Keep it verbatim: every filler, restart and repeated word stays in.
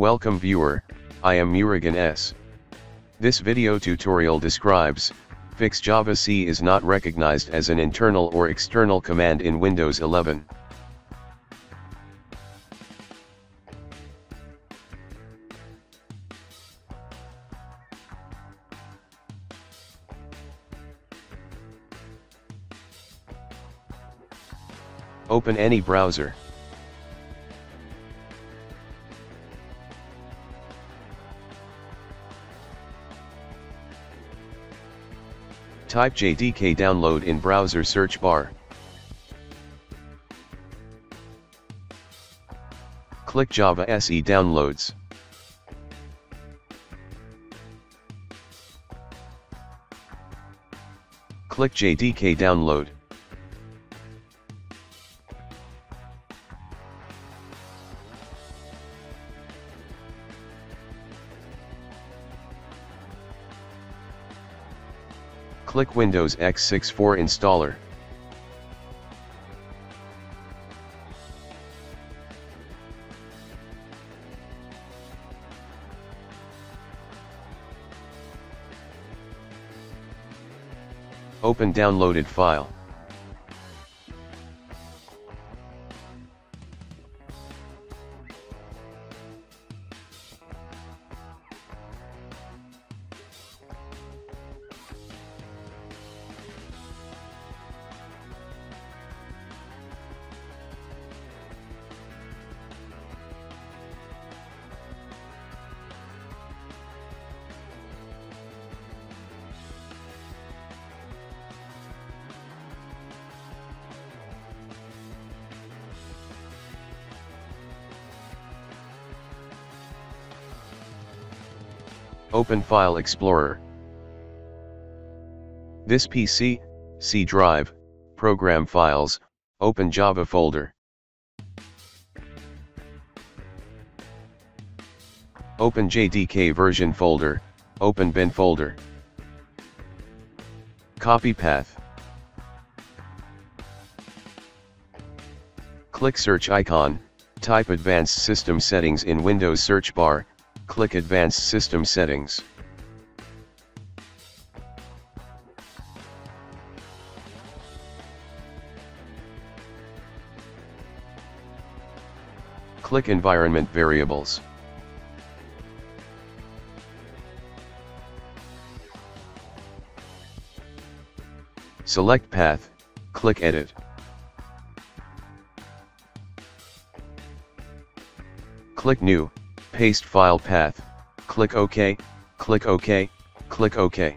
Welcome viewer, I am Murugan S. This video tutorial describes, fix Java C is not recognized as an internal or external command in Windows eleven. Open any browser. Type J D K download in browser search bar. Click Java S E downloads. Click J D K download. Click Windows x sixty-four installer. Open downloaded file. Open File Explorer. This P C, C drive, program files, open Java folder. Open J D K version folder, open bin folder. Copy path. Click search icon, type advanced system settings in Windows search bar. Click Advanced System Settings. Click Environment Variables. Select Path, click Edit. Click New. Paste file path, click OK, click OK, click OK.